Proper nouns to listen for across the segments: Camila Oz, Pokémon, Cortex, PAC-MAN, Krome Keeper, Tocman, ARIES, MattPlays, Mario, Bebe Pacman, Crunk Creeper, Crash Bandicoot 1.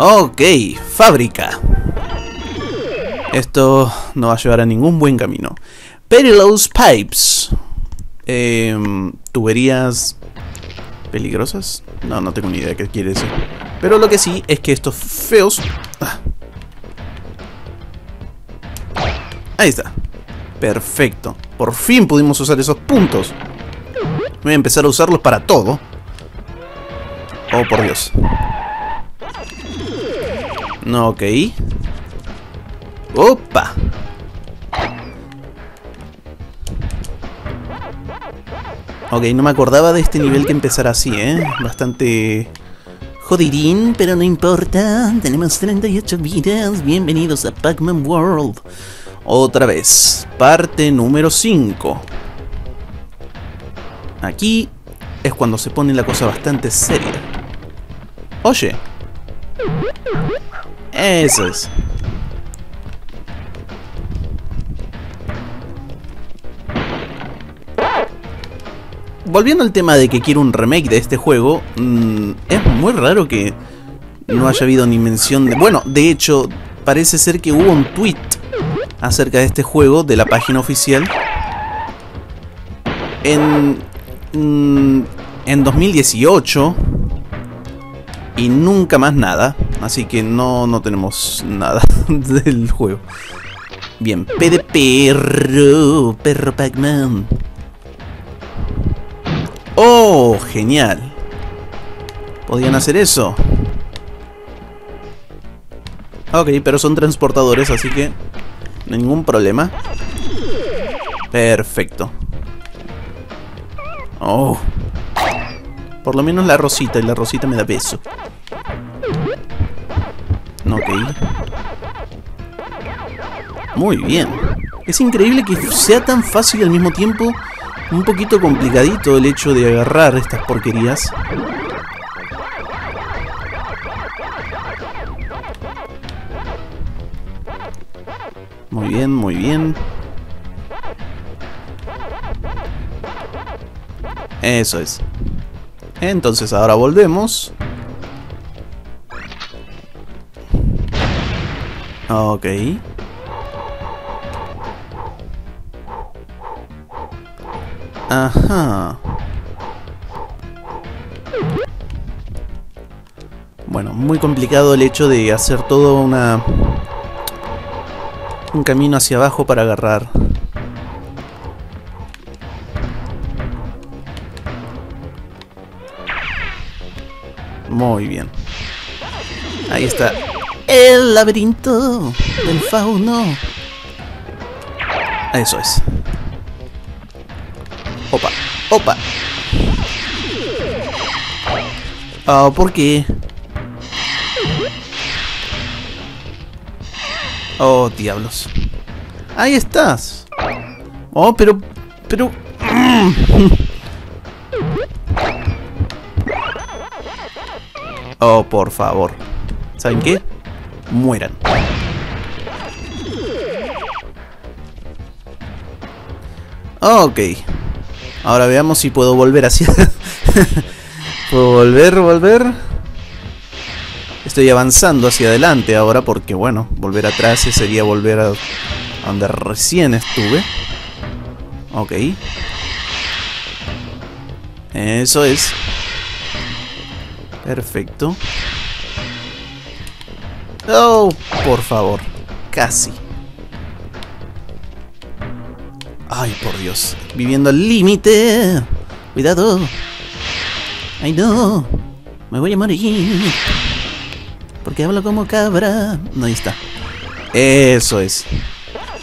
Ok, fábrica. Esto no va a llevar a ningún buen camino. Perilous pipes. Tuberías peligrosas. No, no tengo ni idea de qué quiere decir. Pero lo que sí es que estos feos... Ahí está. Perfecto. Por fin pudimos usar esos puntos. Voy a empezar a usarlos para todo. Oh, por Dios. No, ok. Opa. Ok, no me acordaba de este nivel que empezara así, ¿eh? Bastante... jodirín, pero no importa. Tenemos 38 vidas. Bienvenidos a Pac-Man World. Otra vez. Parte número 5. Aquí es cuando se pone la cosa bastante seria. Oye. Eso es. Volviendo al tema de que quiero un remake de este juego, es muy raro que no haya habido ni mención de... Bueno, de hecho, parece ser que hubo un tweet acerca de este juego de la página oficial en 2018 y nunca más nada, así que no tenemos nada del juego. Bien, P de perro, perro Pac-Man. ¡Oh! Genial. Podían hacer eso. Ok, pero son transportadores, así que no hay ningún problema. Perfecto. Oh. Por lo menos la Rosita, y la Rosita me da beso. Ok. Muy bien. Es increíble que sea tan fácil y al mismo tiempo un poquito complicadito el hecho de agarrar estas porquerías. Muy bien, muy bien. Eso es. Entonces ahora volvemos. Ok. Ajá. Bueno, muy complicado el hecho de hacer todo un camino hacia abajo para agarrar. Muy bien. Ahí está. El laberinto del fauno. Eso es. Opa, opa. Oh, ¿por qué? Oh, diablos. Ahí estás. Oh, pero... Oh, por favor. ¿Saben qué? Mueran. Ok. Ahora veamos si puedo volver hacia... Puedo volver. Estoy avanzando hacia adelante ahora porque, bueno, volver atrás sería volver a donde recién estuve. Ok. Eso es. Perfecto. Oh, por favor. Casi. Ay, por Dios. Viviendo al límite. Cuidado. Ay, no. Me voy a morir. Porque hablo como cabra. No, ahí está. Eso es.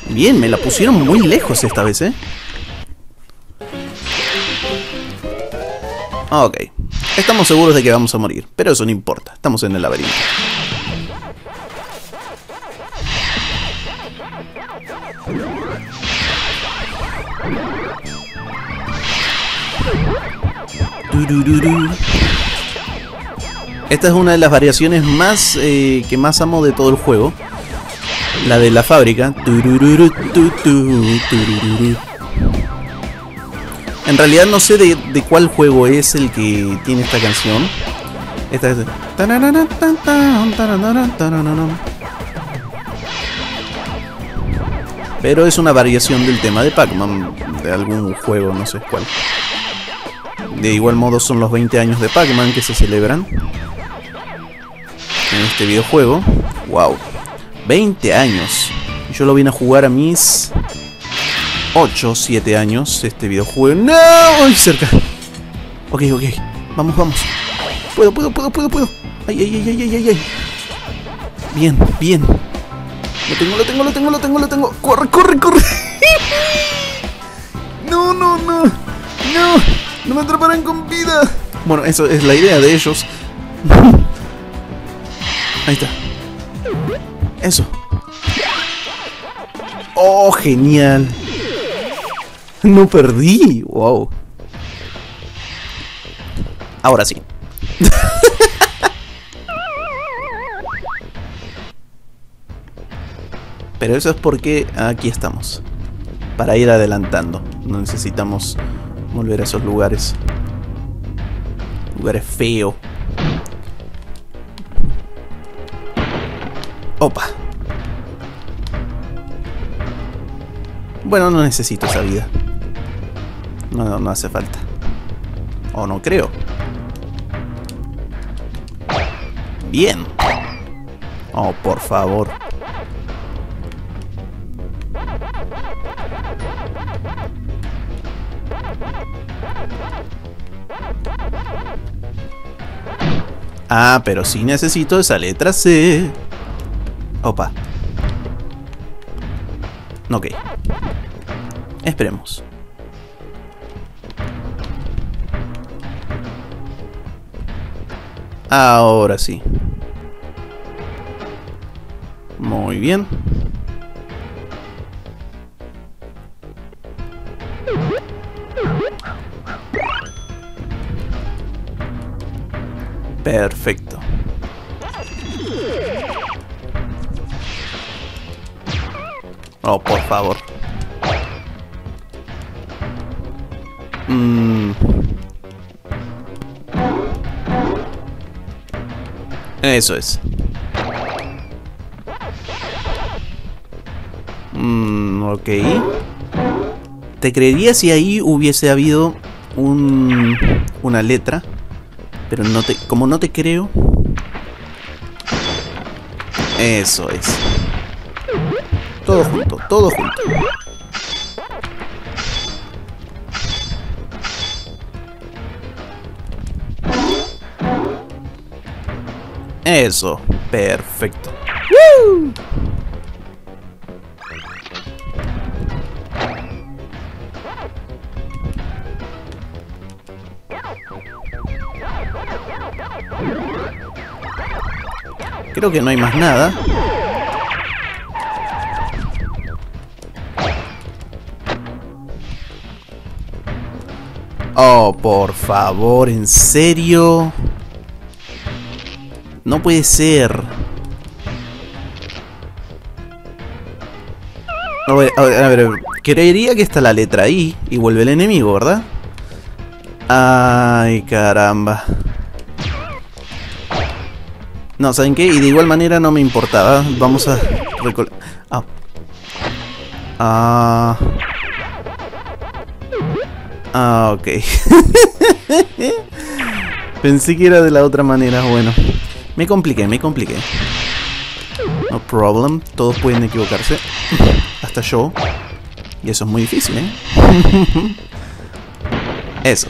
Bien, me la pusieron muy lejos esta vez, ¿eh? Ok. Estamos seguros de que vamos a morir. Pero eso no importa. Estamos en el laberinto. Esta es una de las variaciones más que más amo de todo el juego. La de la fábrica. En realidad no sé de cuál juego es el que tiene esta canción. Esta es. Pero es una variación del tema de Pac-Man, de algún juego, no sé cuál. De igual modo son los 20 años de Pac-Man que se celebran en este videojuego. ¡Wow! 20 años. Yo lo vine a jugar a mis 8, 7 años, este videojuego. ¡No! ¡Ay, cerca! Ok, ok. Vamos, vamos. Puedo. Ay. Bien. Lo tengo. Corre. No. No me atraparán con vida. Bueno, eso es la idea de ellos. Ahí está. Eso. Oh, genial. No perdí. Wow. Ahora sí. Pero eso es porque aquí estamos. Para ir adelantando. No necesitamos volver a esos lugares. Lugares feos. Opa. Bueno, no necesito esa vida. No hace falta. O no creo. Bien. Oh, por favor. Ah, pero sí necesito esa letra C. Opa. Ok. Esperemos. Ahora sí. Muy bien. Perfecto. Oh, por favor. Eso es. Ok. Te creería si ahí hubiese habido una letra. Pero no te, como no te creo. Eso es. Todo junto, todo junto. Eso, perfecto. ¡Woo! Creo que no hay más nada. Oh, por favor, ¿en serio? No puede ser. A ver, creería que está la letra I y vuelve el enemigo, ¿verdad? Ay, caramba. No, ¿saben qué? Y de igual manera no me importaba. Vamos a recolectar. Ok. Pensé que era de la otra manera. Bueno. Me compliqué. No problem. Todos pueden equivocarse. Hasta yo. Y eso es muy difícil, ¿eh? Eso.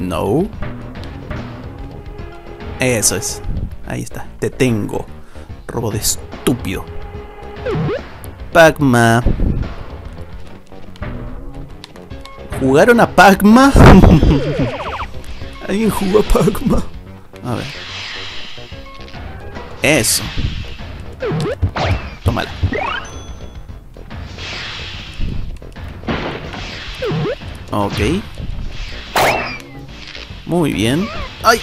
No. Eso es. Ahí está. Te tengo. Robo de estúpido. Pac-Man. ¿Jugaron a Pac-Man? ¿Alguien jugó a Pac-Man? A ver. Eso. Tómala. Ok. Muy bien. ¡Ay!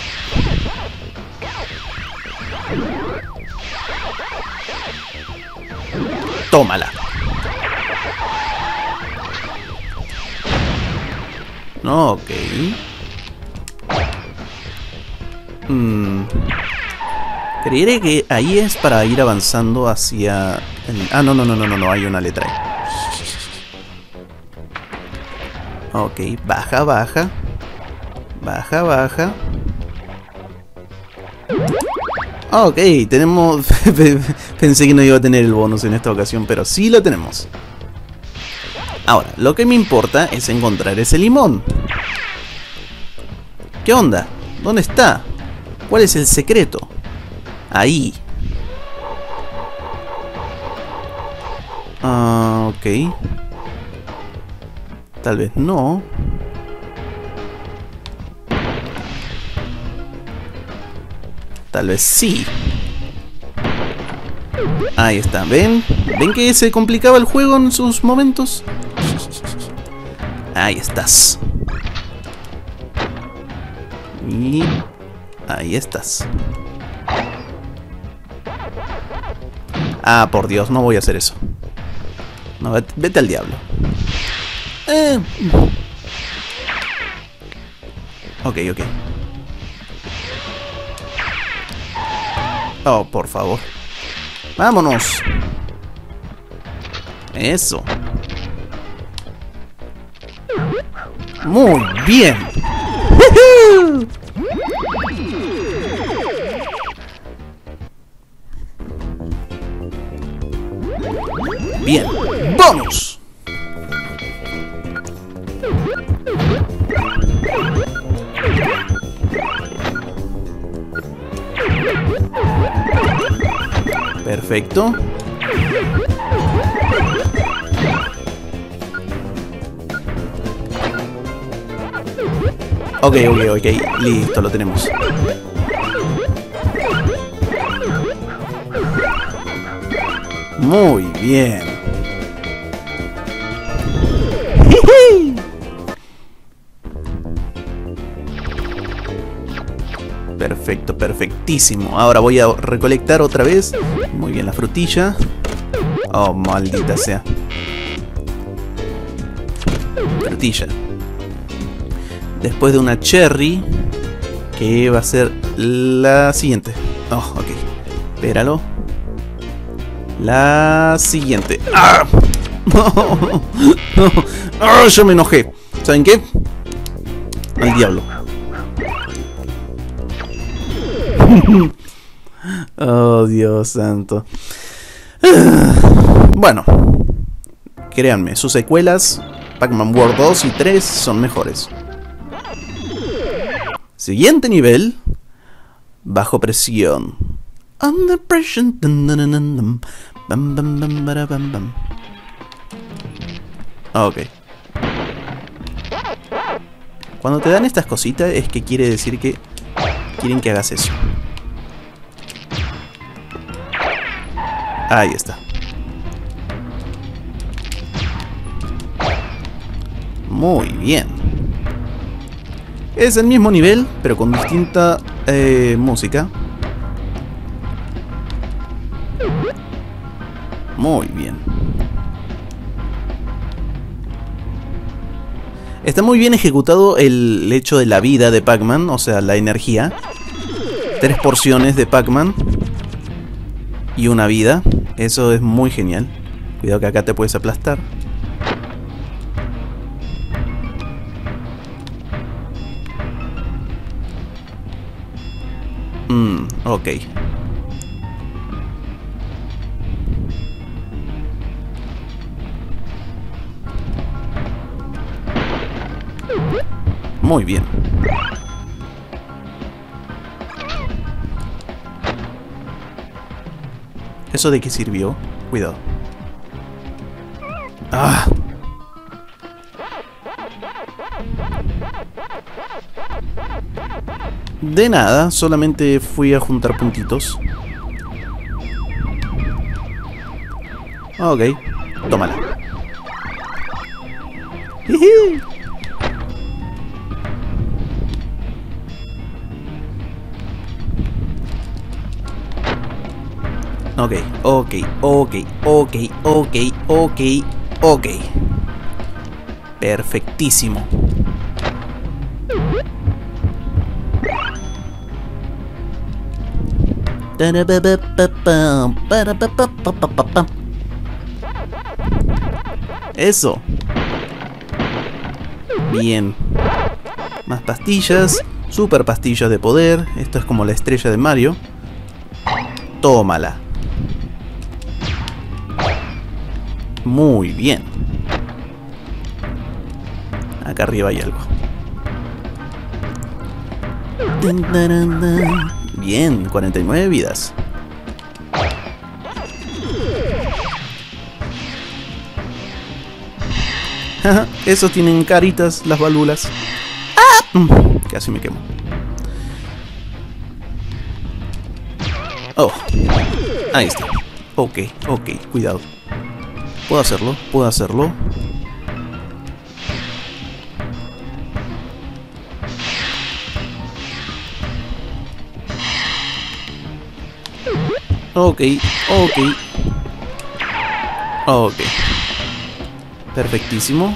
tómala. No, ok. Creeré que ahí es para ir avanzando hacia... el... ah, no, hay una letra ahí. Ok, baja. Ok, tenemos... pensé que no iba a tener el bonus en esta ocasión, pero sí lo tenemos. Ahora, lo que me importa es encontrar ese limón. ¿Qué onda? ¿Dónde está? ¿Cuál es el secreto? Ahí. Ah, ok. Tal vez no. Tal vez sí. Ahí está, ¿ven? ¿Ven que se complicaba el juego en sus momentos? Ahí estás. Y... ahí estás. Ah, por Dios, no voy a hacer eso. No, vete al diablo. Ok. Oh, por favor. ¡Vámonos! Eso. Muy bien. ¡Woohoo! Bien. ¡Vamos! Perfecto. Ok, listo, lo tenemos. Muy bien. Perfecto, perfectísimo. Ahora voy a recolectar otra vez. Muy bien, la frutilla. Oh, maldita sea. Frutilla. Después de una cherry, que va a ser la siguiente. Oh, ok. Espéralo. La siguiente. ¡Ah! No. ¡Ah! Yo me enojé. ¿Saben qué? Al diablo. Oh, Dios santo. Bueno, créanme, sus secuelas, Pac-Man World 2 y 3, son mejores. Siguiente nivel. Bajo presión. Under pressure. Ok. Cuando te dan estas cositas es que quiere decir que quieren que hagas eso. Ahí está. Muy bien. Es el mismo nivel, pero con distinta música. Muy bien. Está muy bien ejecutado el hecho de la vida de Pac-Man, o sea, la energía. 3 porciones de Pac-Man y una vida. Eso es muy genial. Cuidado que acá te puedes aplastar. Ok. Muy bien. ¿Eso de qué sirvió? Cuidado. ¡Ah! De nada, solamente fui a juntar puntitos. Ok, tómala. Ok. Perfectísimo. Eso. Bien. Más pastillas. Super pastillas de poder. Esto es como la estrella de Mario. Tómala. Muy bien. Acá arriba hay algo. Bien, 49 vidas. Esos tienen caritas, las válvulas. Casi me quemo. Oh, ahí está. Ok, cuidado. Puedo hacerlo. Ok. Perfectísimo.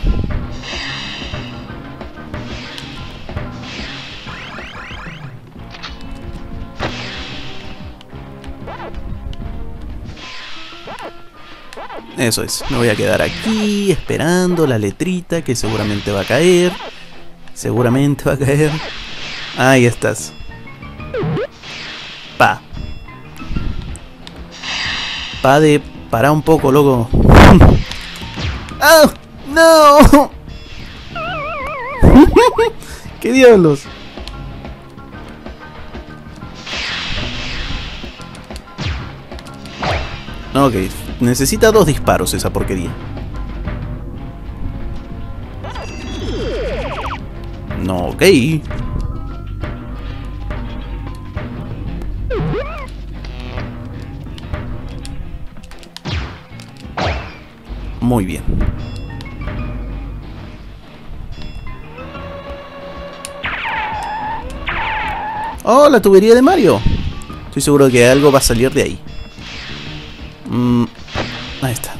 Eso es, me voy a quedar aquí esperando la letrita que seguramente va a caer. Ahí estás. Pará un poco, loco. ¡Ah! ¡No! ¡Qué diablos! Ok, necesita 2 disparos esa porquería. No, ok. Muy bien. ¡Oh, la tubería de Mario! Estoy seguro que algo va a salir de ahí. Ahí está.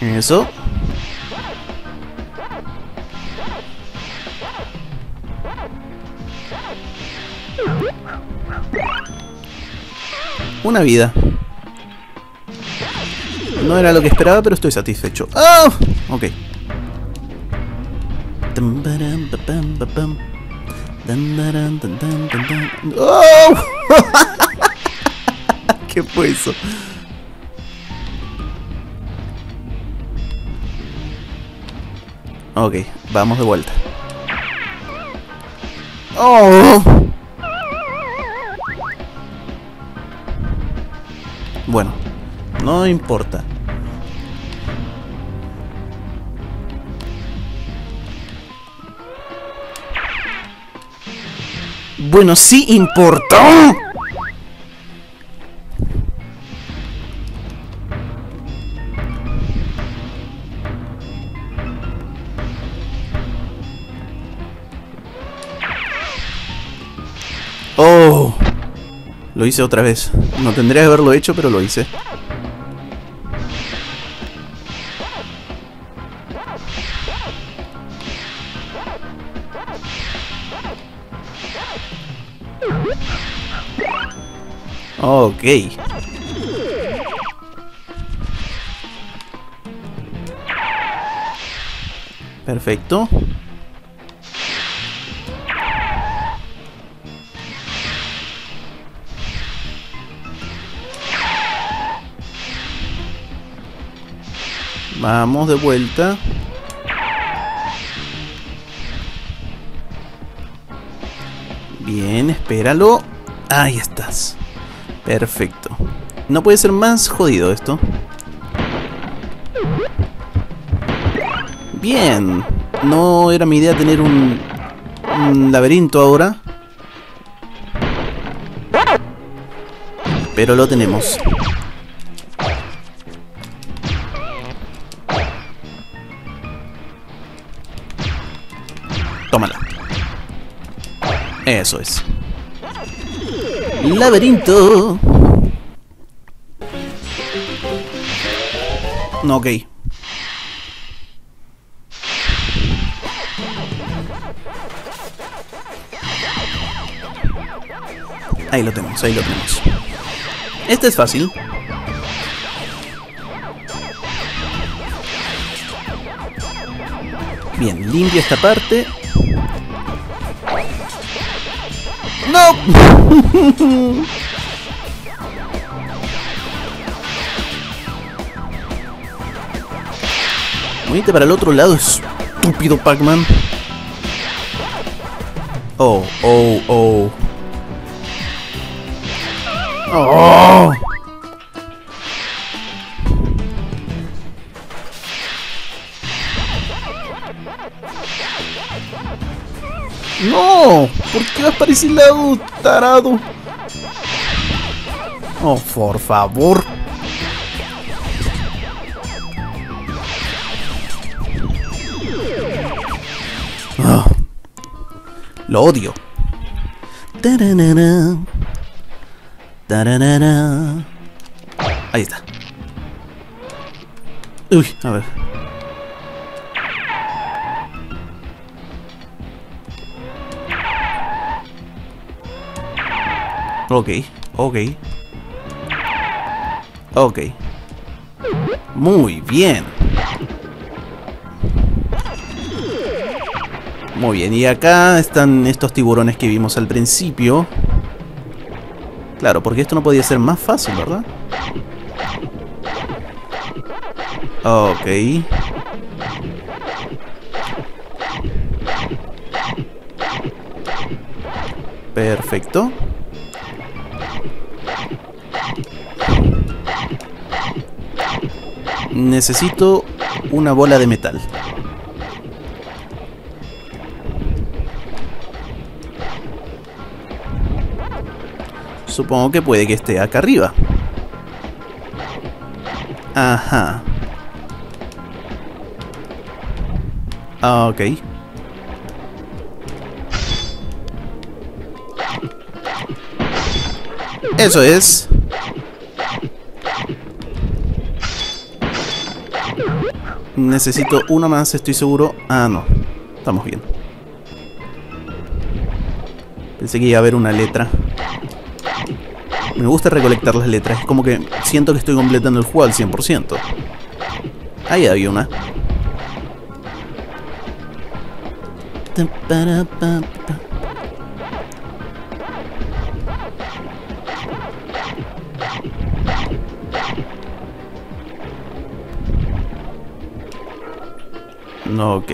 Eso. Una vida. No era lo que esperaba, pero estoy satisfecho. ¡Oh! Ok. ¡Oh! ¿Qué fue eso? Ok, vamos de vuelta. ¡Oh! Bueno, no importa. Bueno, sí importa. Oh. Lo hice otra vez. No tendría que haberlo hecho, pero lo hice. Ok. Perfecto. Vamos de vuelta. Bien, espéralo. Ahí estás. Perfecto. No puede ser más jodido esto. Bien. No era mi idea tener un laberinto ahora. Pero lo tenemos. Tómala. Eso es. laberinto. No, ok. Ahí lo tenemos, ahí lo tenemos. Este es fácil. Bien, limpio esta parte. ¡No! Muévete para el otro lado, estúpido Pac-Man. Oh, oh, oh. Oh. No, ¿por qué vas para ese lado, tarado? Oh, por favor. Oh, lo odio. Tararara. Tararara. Ahí está. Uy, a ver. Ok, ok. Ok. Muy bien. Muy bien, y acá están estos tiburones que vimos al principio. Claro, porque esto no podía ser más fácil, ¿verdad? Ok. Perfecto. Necesito una bola de metal. Supongo que puede que esté acá arriba. Ajá. Ok. Eso es. Necesito uno más, estoy seguro. Ah, no. Estamos bien. Pensé que iba a haber una letra. Me gusta recolectar las letras, es como que siento que estoy completando el juego al 100%. Ahí había una. No, ok.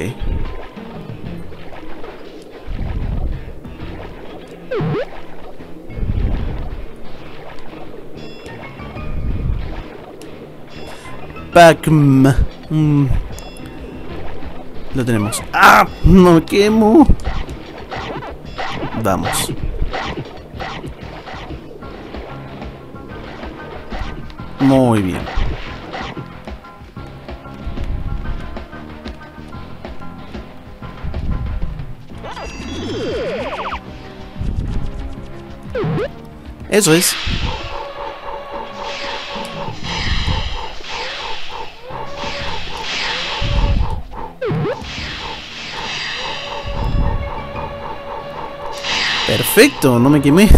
Pac-Man. Lo tenemos. ¡Ah! ¡No quemo! Vamos. Muy bien. Eso es. Perfecto, no me quemé.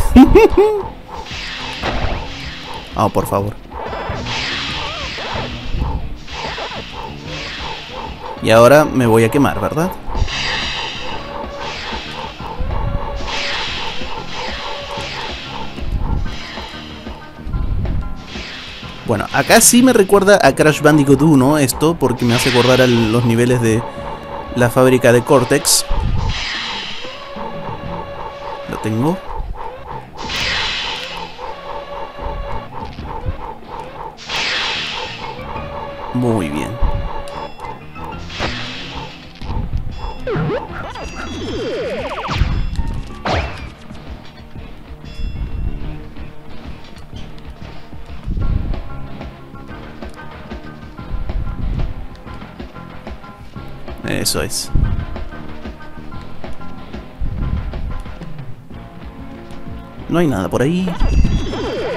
Ah, por favor. Y ahora me voy a quemar, ¿verdad? Bueno, acá sí me recuerda a Crash Bandicoot 1 esto, porque me hace acordar a los niveles de la fábrica de Cortex. Lo tengo. Muy bien. Eso es. No hay nada por ahí.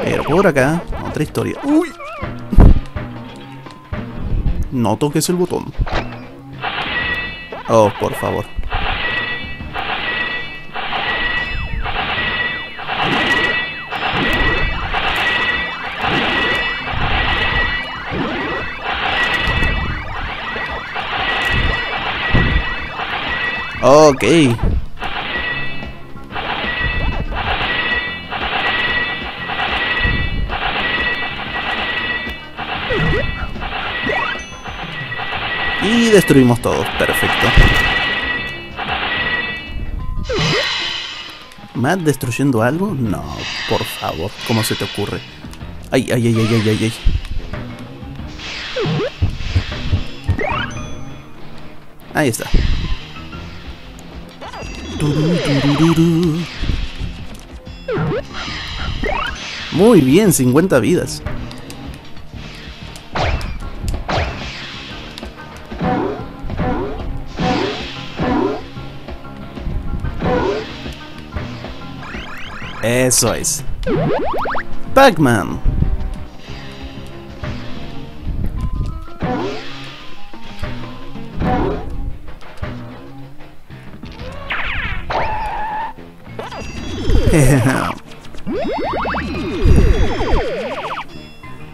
Pero por acá, otra historia. ¡Uy! No toques el botón. Oh, por favor. Ok. Y destruimos todo, perfecto. ¿Matt destruyendo algo? No, por favor, ¿cómo se te ocurre? Ay, ay, ay, ay, ay, ay. Ahí está. Muy bien, 50 vidas. Eso es. Pac-Man.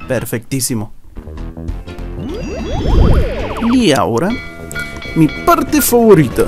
Perfectísimo. Y ahora, mi parte favorita.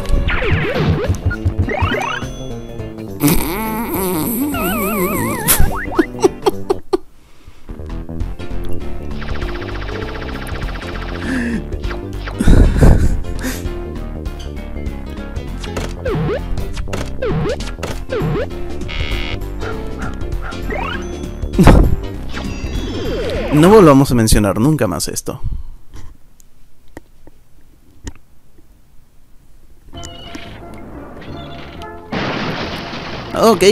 No volvamos a mencionar nunca más esto. Ok.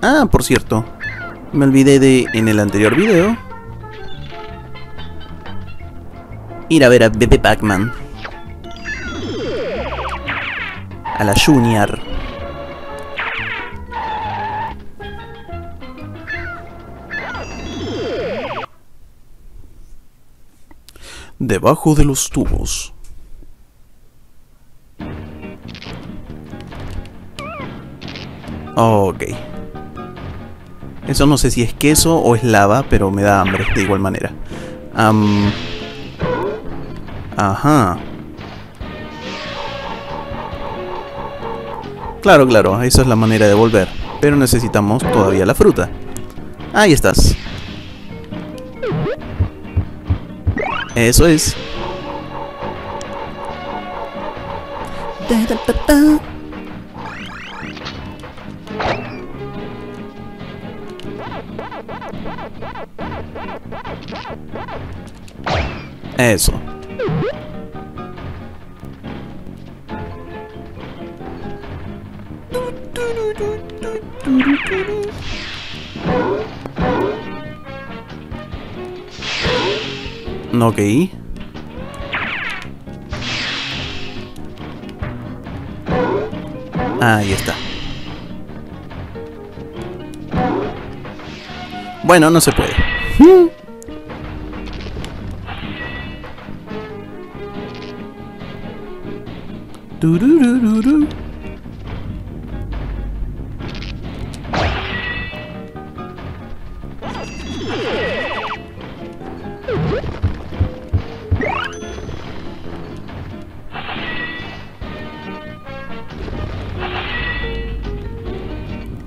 Ah, por cierto, me olvidé de, en el anterior video, ir a ver a Bebe Pacman, a la Junior. Debajo de los tubos. Ok. Eso no sé si es queso o es lava, pero me da hambre de igual manera. Ajá. Claro, claro, esa es la manera de volver. Pero necesitamos todavía la fruta. Ahí estás. Eso es. Eso. Ok. Ahí está. Bueno, no se puede.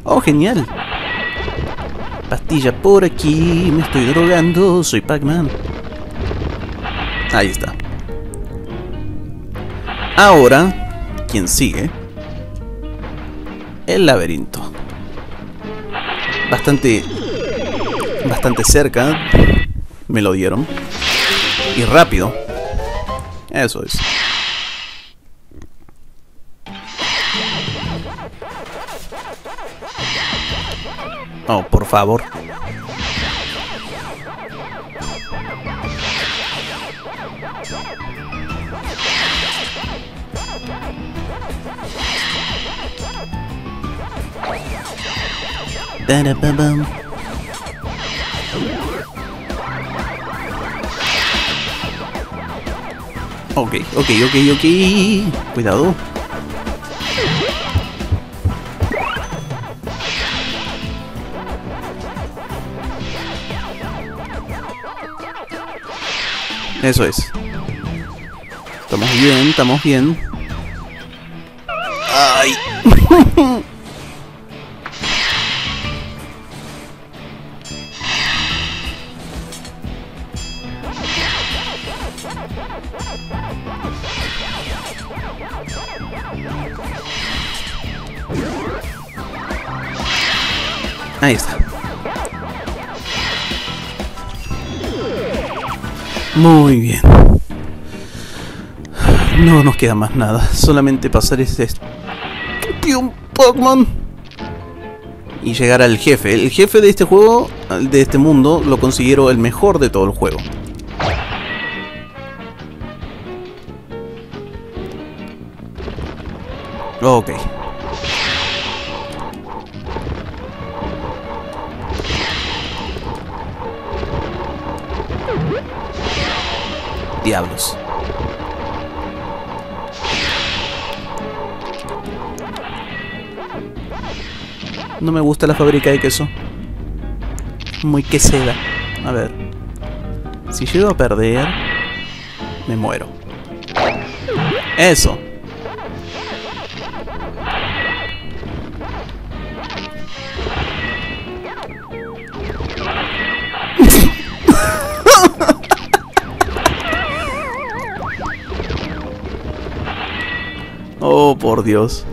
Oh, genial. Pastilla por aquí. Me estoy drogando. Soy Pac-Man. Ahí está. Ahora, ¿quién sigue? El laberinto. Bastante cerca. Me lo dieron. Y rápido. Eso es. Oh, por favor. Ok. Cuidado. Eso es. Estamos bien, estamos bien. ¡Ay! Ahí está. Muy bien. No nos queda más nada. Solamente pasar este estúpido Pokémon y llegar al jefe. El jefe de este juego, de este mundo, lo considero el mejor de todo el juego. Ok. Diablos. No me gusta la fábrica de queso. Muy quesera. A ver. Si llego a perder, me muero. Eso. Oh, por Dios.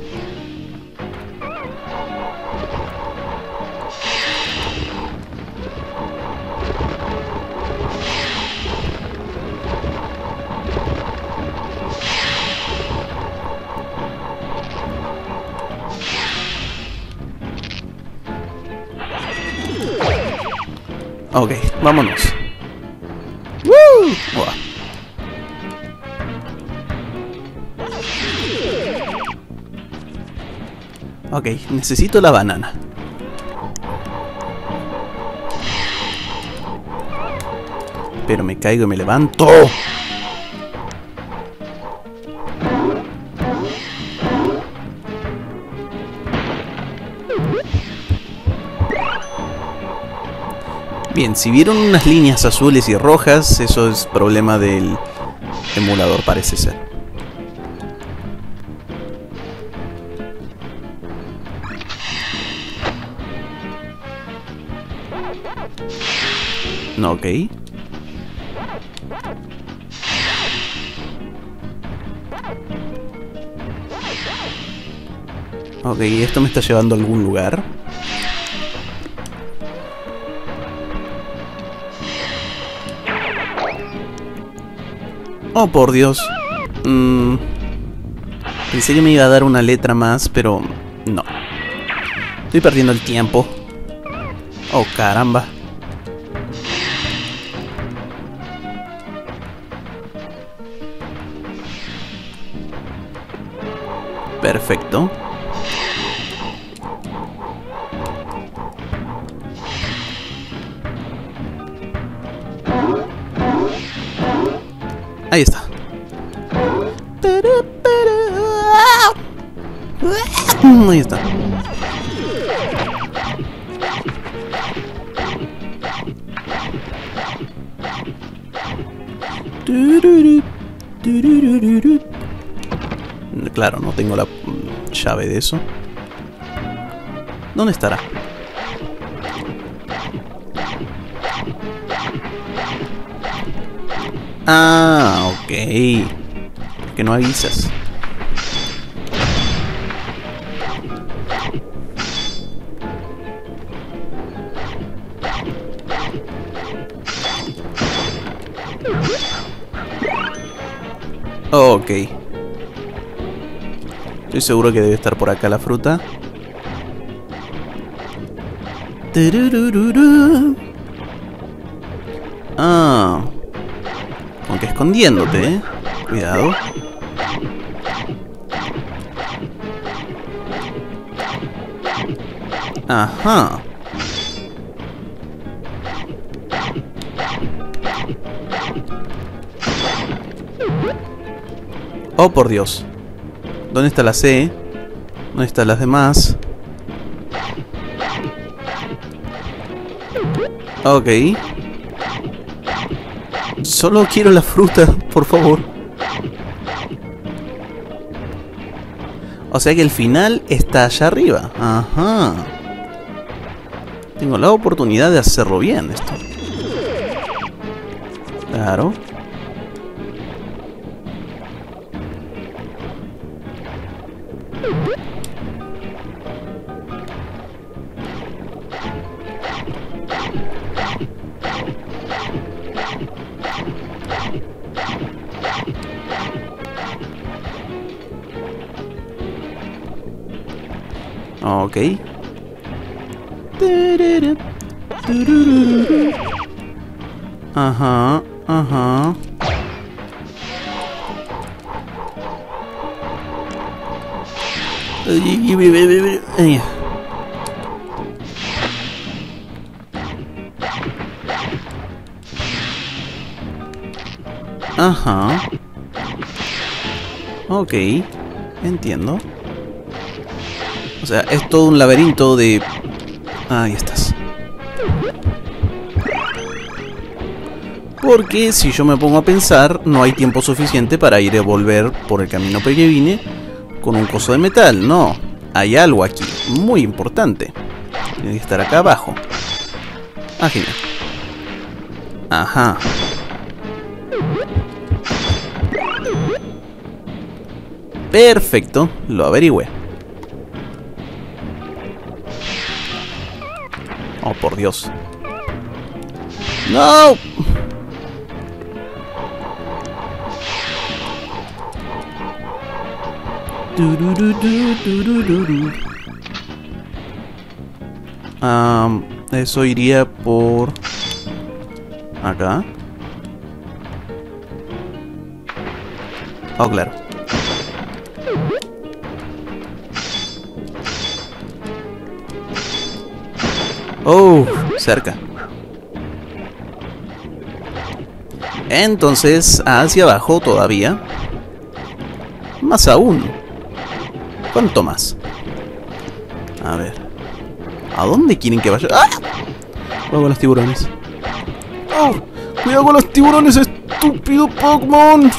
Ok, vámonos. ¡Woo! Buah. Ok, necesito la banana. Pero me caigo y me levanto. Bien, si vieron unas líneas azules y rojas, eso es problema del emulador, parece ser. Ok. Ok, esto me está llevando a algún lugar. Oh, por Dios. Pensé que me iba a dar una letra más, pero no. Estoy perdiendo el tiempo. Oh, caramba. Perfecto. Ahí está. Ahí está. Claro, no tengo la llave de eso. ¿Dónde estará? Ah, ok. Que no avisas. Ok. Estoy seguro que debe estar por acá la fruta. Ah. Aunque escondiéndote, ¿eh? Cuidado. Ajá. Oh, por Dios. ¿Dónde está la C? ¿Dónde están las demás? Ok. Solo quiero la fruta, por favor. O sea que el final está allá arriba. Ajá. Tengo la oportunidad de hacerlo bien esto. Claro. Ok. Ajá, ajá. Ajá. Ok, entiendo. O sea, es todo un laberinto de... Ahí estás. Porque si yo me pongo a pensar, no hay tiempo suficiente para ir y volver por el camino que vine con un coso de metal. No, hay algo aquí, muy importante. Tiene que estar acá abajo. Ah, genial. Ajá. Perfecto, lo averigüé. Oh, por Dios. ¡No! Eso iría por... acá. Oh, claro. Oh, cerca. Entonces, hacia abajo todavía. Más aún. ¿Cuánto más? A ver. ¿A dónde quieren que vaya? ¡Ah! Cuidado con los tiburones. ¡Oh! ¡Cuidado con los tiburones, estúpido Pokémon!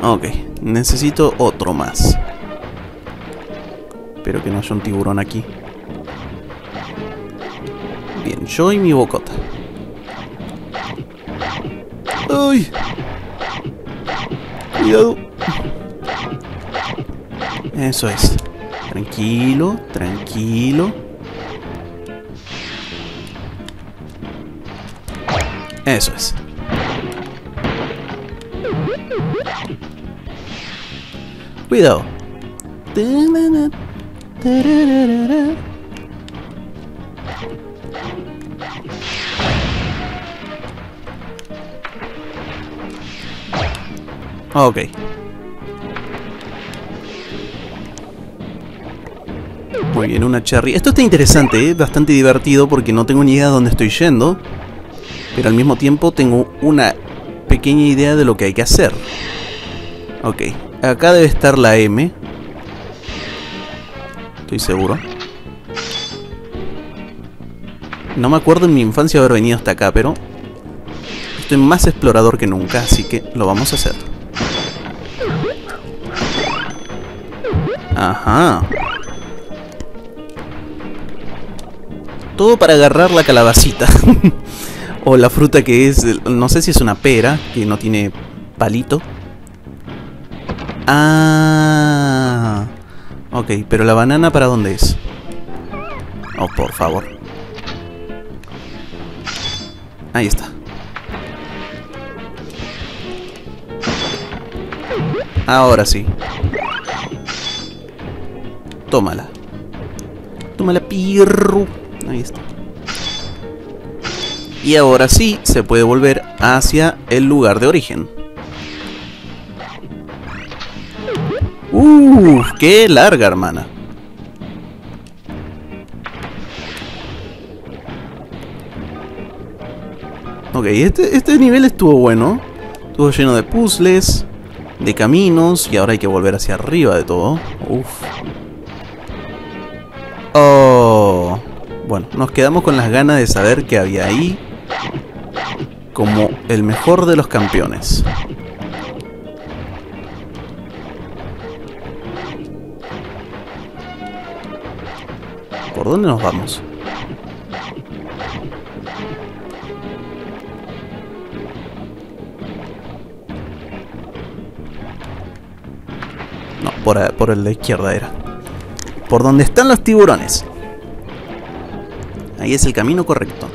Ok. Necesito otro más. Espero que no haya un tiburón aquí. Bien, yo y mi bocota. ¡Ay! Cuidado. Eso es. Tranquilo, tranquilo. Eso es. Cuidado. Ok. Muy bien, una cherry. Esto está interesante, ¿eh? Bastante divertido porque no tengo ni idea de dónde estoy yendo. Pero al mismo tiempo tengo una pequeña idea de lo que hay que hacer. Ok. Acá debe estar la M. Estoy seguro. No me acuerdo en mi infancia haber venido hasta acá, pero... estoy más explorador que nunca, así que lo vamos a hacer. Ajá. Todo para agarrar la calabacita. O la fruta que es... no sé si es una pera, que no tiene palito. Ah, ok, pero la banana ¿para dónde es? Oh, por favor. Ahí está. Ahora sí. Tómala. Tómala, pirru. Ahí está. Y ahora sí se puede volver hacia el lugar de origen. ¡Qué larga, hermana! Ok, este nivel estuvo bueno. Estuvo lleno de puzzles, de caminos, y ahora hay que volver hacia arriba de todo. Uf. Oh. Bueno, nos quedamos con las ganas de saber qué había ahí. Como el mejor de los campeones. ¿Por dónde nos vamos? No, por el de izquierda era. Por donde están los tiburones. Ahí es el camino correcto.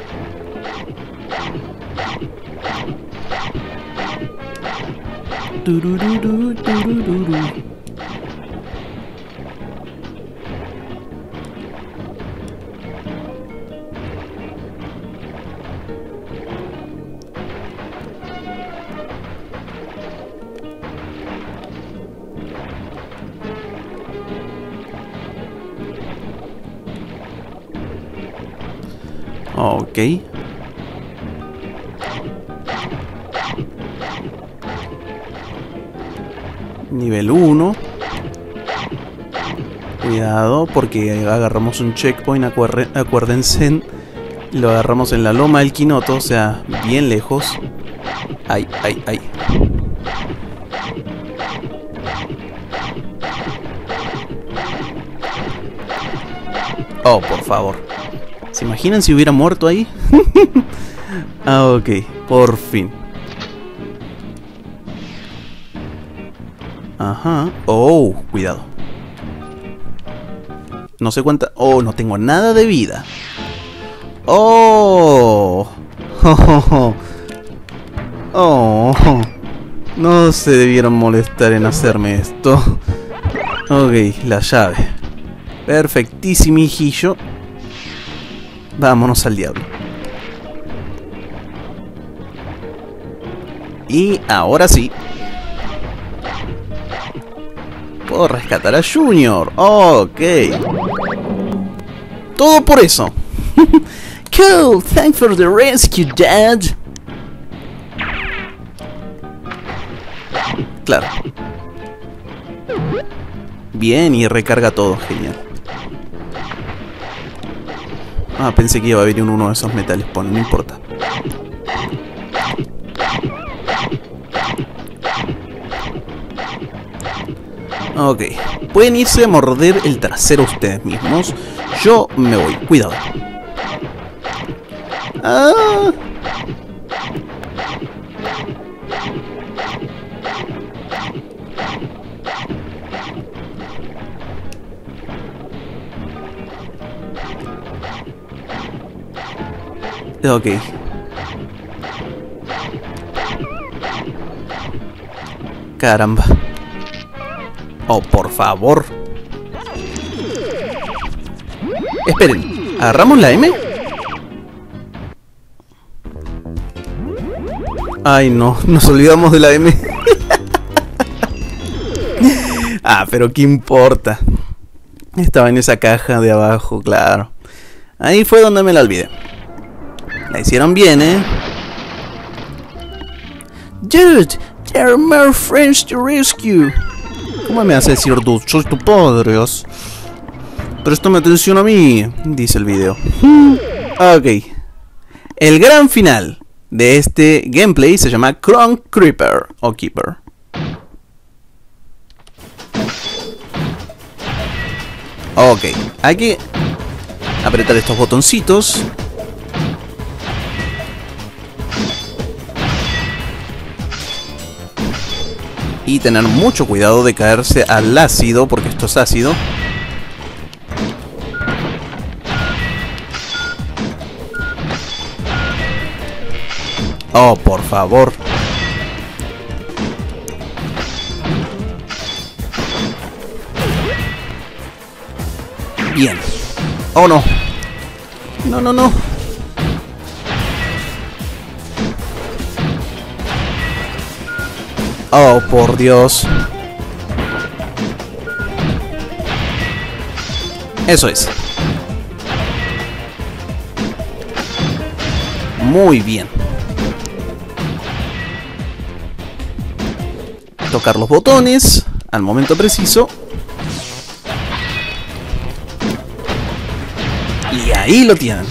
Ok. Nivel 1. Cuidado porque agarramos un checkpoint, acuérdense. Lo agarramos en la loma del Quinoto, o sea, bien lejos. Ay, ay, ay. Oh, por favor. ¿Se imaginan si hubiera muerto ahí? Ah, ok, por fin. Ajá. Oh, cuidado. No sé cuánta... Oh, no tengo nada de vida. Oh. Oh. Oh. No se debieron molestar en hacerme esto. Ok, la llave. Perfectísimo, hijillo. Vámonos al diablo. Y ahora sí. Puedo rescatar a Junior. Ok. Todo por eso. Cool. Thanks for the rescue, Dad. Claro. Bien, y recarga todo. Genial. Ah, pensé que iba a venir uno de esos metales. Pon, no importa. Ok, pueden irse a morder el trasero ustedes mismos. Yo me voy, cuidado. Ah. Ok. Caramba. Oh, por favor. Esperen, ¿agarramos la M? Ay, no, nos olvidamos de la M. Ah, pero qué importa. Estaba en esa caja de abajo, claro. Ahí fue donde me la olvidé. La hicieron bien, ¿eh? Dude, there are more friends to rescue. ¿Cómo me hace decir dude? Soy tu padre. Préstame atención a mí, dice el video. Ok. El gran final de este gameplay se llama Crunk Creeper o Keeper. Ok. Hay que apretar estos botoncitos. Y tener mucho cuidado de caerse al ácido, porque esto es ácido. Oh, por favor. Bien. Oh, no. No, no, no. Oh, por Dios. Eso es. Muy bien. tocar los botones al momento preciso. Y ahí lo tienen.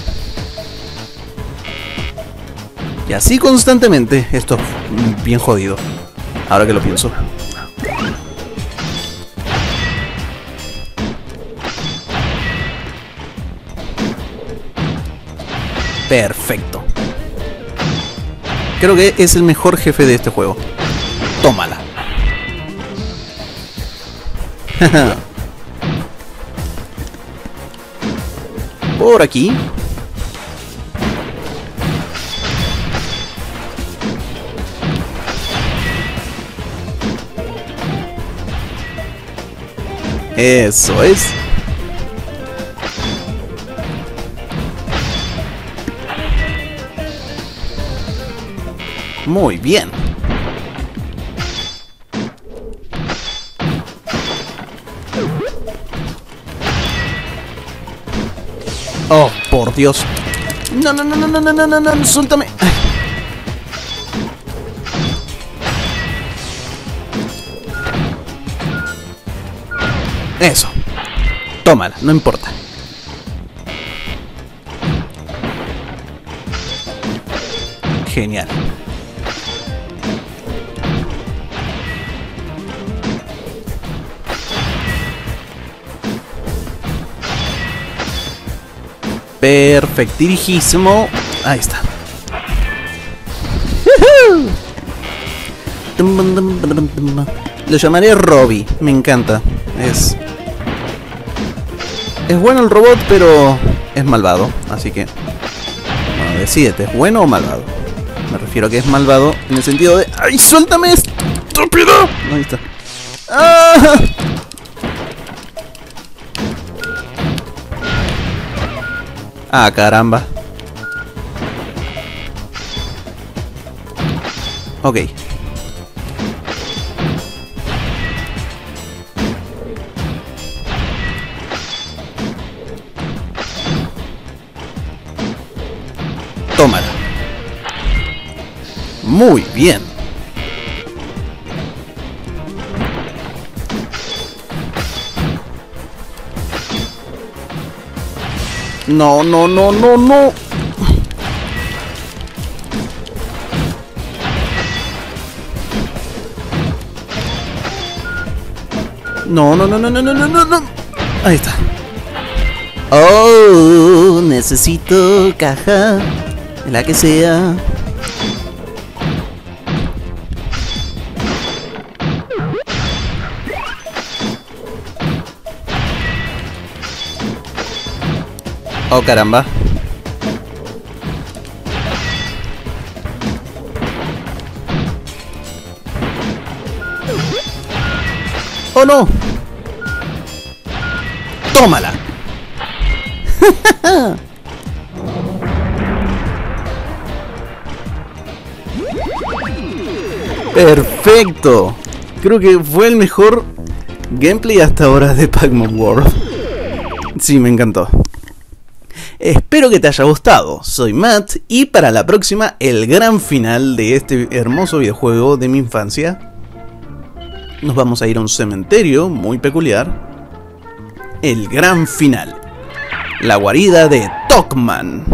Y así constantemente. Esto es bien jodido, ahora que lo pienso. Perfecto. Creo que es el mejor jefe de este juego. Tómala. Por aquí. Eso es. Muy bien. Oh, por Dios. No, no, no, no, no, no, no, no, no, suéltame. Ay. Eso. Tómala, no importa. Genial. Perfectísimo. Ahí está. Lo llamaré Robbie. Me encanta. Es bueno el robot, pero es malvado. Así que, bueno, decídete. ¿Es bueno o malvado? Me refiero a que es malvado en el sentido de... ¡Ay, suéltame, estúpido! Ahí está. ¡Ah! Ah, caramba. Ok. Tómala. Muy bien. No, no, no, no, no. No, no, no, no, no, no, no, no, no. Ahí está. Oh, necesito caja, la que sea. Oh, caramba. Oh, no. Tómala. Perfecto. Creo que fue el mejor gameplay hasta ahora de Pac-Man World. Sí, me encantó. Espero que te haya gustado, soy Matt y para la próxima el gran final de este hermoso videojuego de mi infancia. Nos vamos a ir a un cementerio muy peculiar. El gran final. La guarida de Tocman.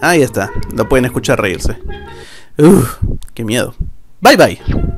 Ahí está, lo pueden escuchar reírse. Uf, qué miedo. Bye bye.